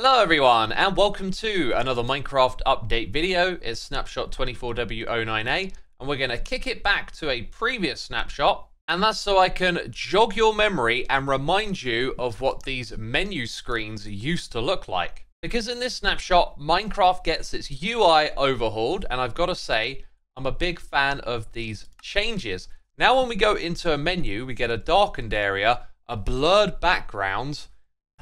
Hello everyone and welcome to another Minecraft update video. It's Snapshot 24W09A and we're going to kick it back to a previous snapshot, and that's so I can jog your memory and remind you of what these menu screens used to look like. Because in this snapshot, Minecraft gets its UI overhauled, and I've got to say, I'm a big fan of these changes. Now when we go into a menu, we get a darkened area, a blurred background,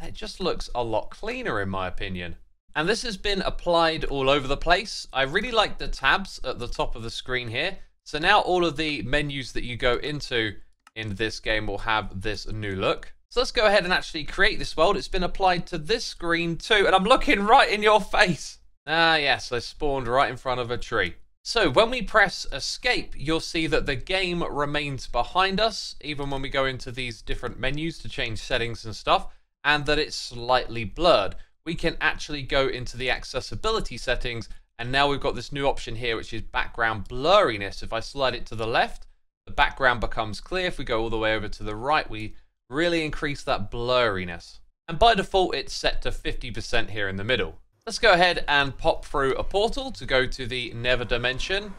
it just looks a lot cleaner in my opinion. And this has been applied all over the place. I really like the tabs at the top of the screen here. So now all of the menus that you go into in this game will have this new look. So let's go ahead and actually create this world. It's been applied to this screen too, and I'm looking right in your face. Ah yes, I spawned right in front of a tree. So when we press escape, you'll see that the game remains behind us, even when we go into these different menus to change settings and stuff, and that it's slightly blurred. We can actually go into the accessibility settings, and now we've got this new option here, which is background blurriness. If I slide it to the left, the background becomes clear. If we go all the way over to the right, we really increase that blurriness. And by default, it's set to 50% here in the middle. Let's go ahead and pop through a portal to go to the Nether Dimension.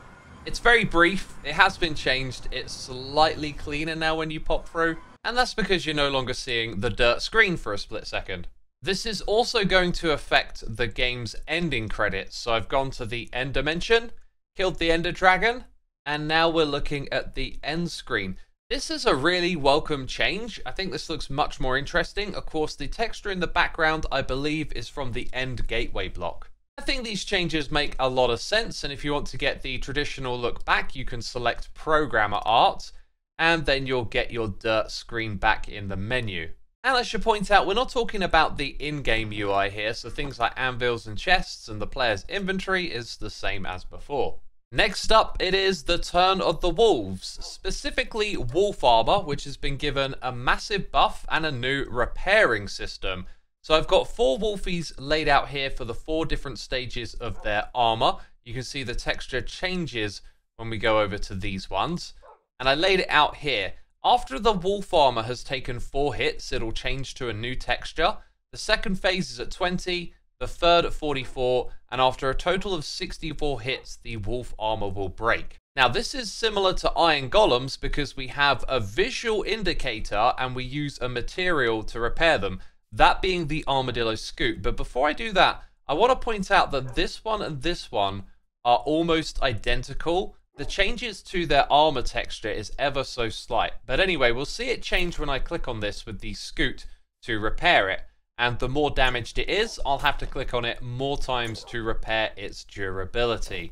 It's very brief. It has been changed. It's slightly cleaner now when you pop through. And that's because you're no longer seeing the dirt screen for a split second. This is also going to affect the game's ending credits. So I've gone to the end dimension, killed the Ender Dragon, and now we're looking at the end screen. This is a really welcome change. I think this looks much more interesting. Of course, the texture in the background, I believe, is from the end gateway block. I think these changes make a lot of sense. And if you want to get the traditional look back, you can select Programmer Art, and then you'll get your dirt screen back in the menu. And I should point out, we're not talking about the in-game UI here, so things like anvils and chests and the player's inventory is the same as before. Next up, it is the turn of the wolves, specifically wolf armor, which has been given a massive buff and a new repairing system. So I've got four wolfies laid out here for the four different stages of their armor. You can see the texture changes when we go over to these ones. And I laid it out here. After the wolf armor has taken 4 hits, it'll change to a new texture. The second phase is at 20, the third at 44, and after a total of 64 hits, the wolf armor will break. Now, this is similar to iron golems because we have a visual indicator and we use a material to repair them, that being the armadillo scoop. But before I do that, I want to point out that this one and this one are almost identical. The changes to their armor texture is ever so slight. But anyway, we'll see it change when I click on this with the scoot to repair it. And the more damaged it is, I'll have to click on it more times to repair its durability.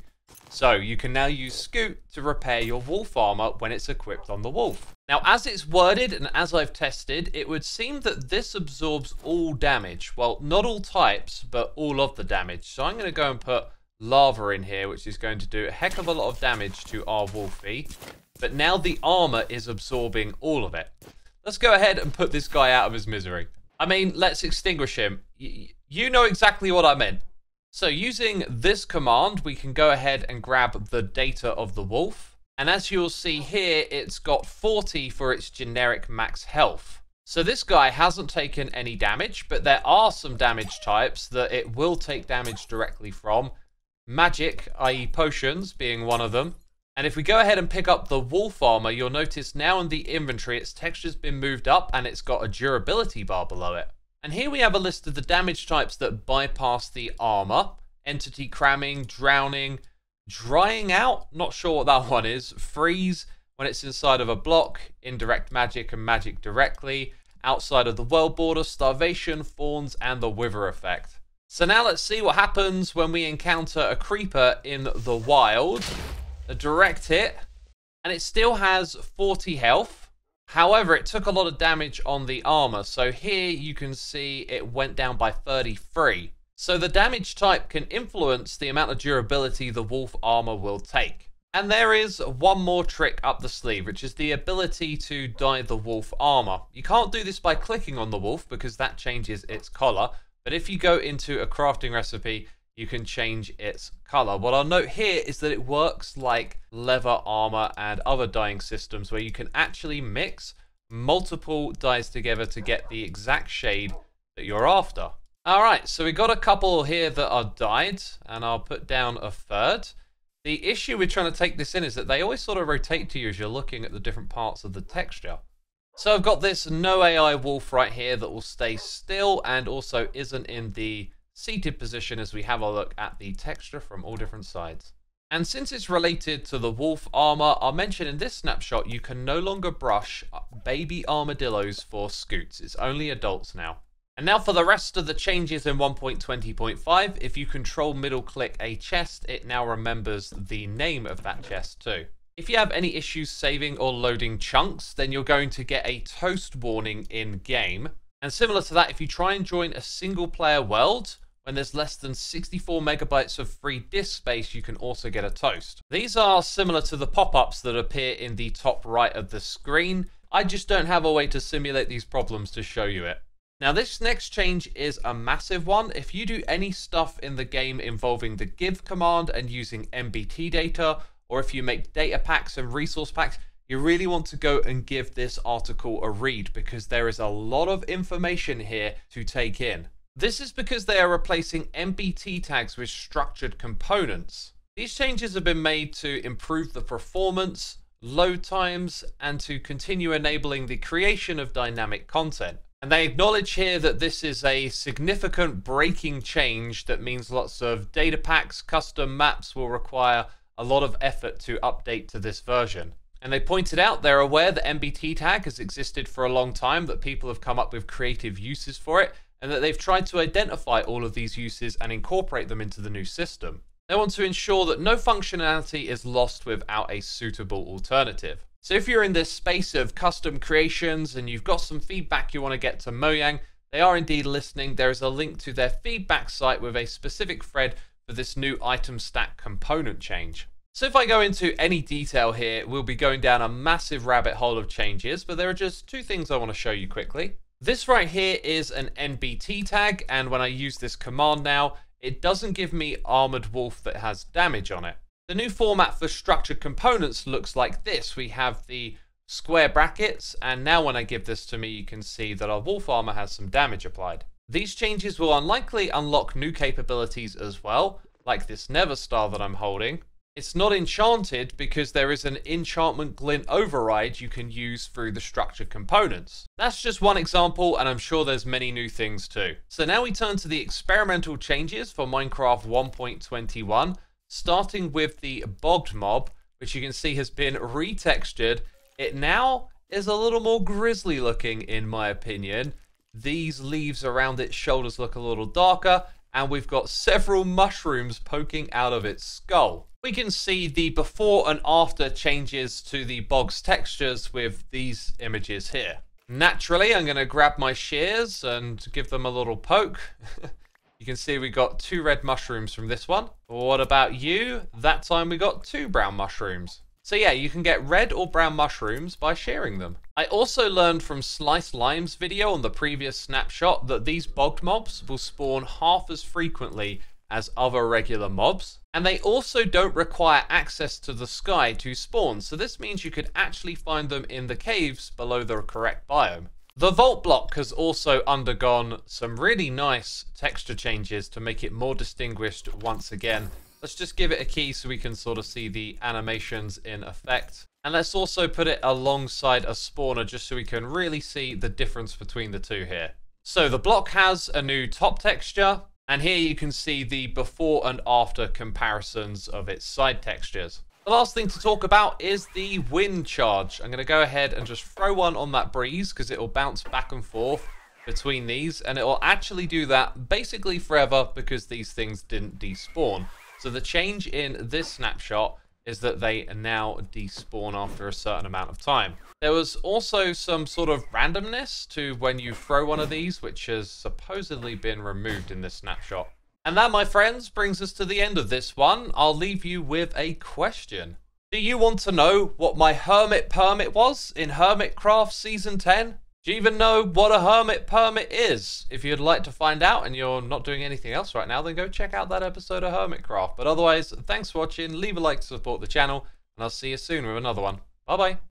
So you can now use scoot to repair your wolf armor when it's equipped on the wolf. Now, as it's worded and as I've tested, it would seem that this absorbs all damage. Well, not all types, but all of the damage. So I'm going to go and put lava in here, which is going to do a heck of a lot of damage to our wolfie, but now the armor is absorbing all of it. Let's go ahead and put this guy out of his misery. I mean, let's extinguish him. You know exactly what I meant. So using this command, we can go ahead and grab the data of the wolf, and as you'll see here, it's got 40 for its generic max health. So this guy hasn't taken any damage, but there are some damage types that it will take damage directly from. Magic, i.e. potions, being one of them. And if we go ahead and pick up the wolf armor, you'll notice now in the inventory, its texture's been moved up and it's got a durability bar below it. And here we have a list of the damage types that bypass the armor. Entity cramming, drowning, drying out, not sure what that one is, freeze when it's inside of a block, indirect magic and magic directly, outside of the world border, starvation, thorns, and the wither effect. So now let's see what happens when we encounter a creeper in the wild. A direct hit, and it still has 40 health. However, it took a lot of damage on the armor. So here you can see it went down by 33. So the damage type can influence the amount of durability the wolf armor will take. And there is one more trick up the sleeve, which is the ability to dye the wolf armor. You can't do this by clicking on the wolf because that changes its color. But if you go into a crafting recipe, you can change its color. What I'll note here is that it works like leather armor and other dyeing systems where you can actually mix multiple dyes together to get the exact shade that you're after. Alright, so we got a couple here that are dyed, and I'll put down a third. The issue with trying to take this in is that they always sort of rotate to you as you're looking at the different parts of the texture. So I've got this no AI wolf right here that will stay still and also isn't in the seated position as we have a look at the texture from all different sides. And since it's related to the wolf armor, I'll mention in this snapshot you can no longer brush baby armadillos for scoots. It's only adults now. And now for the rest of the changes in 1.20.5, if you control middle click a chest, it now remembers the name of that chest too. If you have any issues saving or loading chunks, then you're going to get a toast warning in game. And similar to that, if you try and join a single player world, when there's less than 64 megabytes of free disk space, you can also get a toast. These are similar to the pop-ups that appear in the top right of the screen. I just don't have a way to simulate these problems to show you it. Now this next change is a massive one. If you do any stuff in the game involving the give command and using NBT data, or if you make data packs and resource packs, you really want to go and give this article a read because there is a lot of information here to take in. This is because they are replacing NBT tags with structured components. These changes have been made to improve the performance, load times, and to continue enabling the creation of dynamic content. And they acknowledge here that this is a significant breaking change that means lots of data packs, custom maps will require a lot of effort to update to this version. And they pointed out they're aware that NBT tag has existed for a long time, that people have come up with creative uses for it, and that they've tried to identify all of these uses and incorporate them into the new system. They want to ensure that no functionality is lost without a suitable alternative. So if you're in this space of custom creations and you've got some feedback you want to get to Mojang, they are indeed listening. There is a link to their feedback site with a specific thread for this new item stack component change. So if I go into any detail here, we'll be going down a massive rabbit hole of changes, but there are just two things I want to show you quickly. This right here is an NBT tag, and when I use this command now, it doesn't give me armored wolf that has damage on it. The new format for structured components looks like this. We have the square brackets, and now when I give this to me, you can see that our wolf armor has some damage applied. These changes will unlikely unlock new capabilities as well, like this Nether Star that I'm holding. It's not enchanted because there is an enchantment glint override you can use through the structured components. That's just one example, and I'm sure there's many new things too. So now we turn to the experimental changes for Minecraft 1.21. Starting with the bogged mob, which you can see has been retextured. It now is a little more grisly looking, in my opinion. These leaves around its shoulders look a little darker, and we've got several mushrooms poking out of its skull. We can see the before and after changes to the bog's textures with these images here. Naturally, I'm going to grab my shears and give them a little poke. You can see we got 2 red mushrooms from this one. What about you? That time we got 2 brown mushrooms. So yeah, you can get red or brown mushrooms by shearing them. I also learned from Slice Lime's video on the previous snapshot that these bogged mobs will spawn half as frequently as other regular mobs. And they also don't require access to the sky to spawn. So this means you could actually find them in the caves below the correct biome. The vault block has also undergone some really nice texture changes to make it more distinguished once again. Let's just give it a key so we can sort of see the animations in effect. And let's also put it alongside a spawner just so we can really see the difference between the two here. So the block has a new top texture, and here you can see the before and after comparisons of its side textures. The last thing to talk about is the wind charge. I'm going to go ahead and just throw one on that breeze because it will bounce back and forth between these, and it will actually do that basically forever because these things didn't despawn. So the change in this snapshot is that they now despawn after a certain amount of time. There was also some sort of randomness to when you throw one of these, which has supposedly been removed in this snapshot. And that, my friends, brings us to the end of this one. I'll leave you with a question. Do you want to know what my Hermit Permit was in Hermitcraft Season 10? Do you even know what a Hermit Permit is? If you'd like to find out and you're not doing anything else right now, then go check out that episode of Hermitcraft. But otherwise, thanks for watching. Leave a like to support the channel, and I'll see you soon with another one. Bye-bye.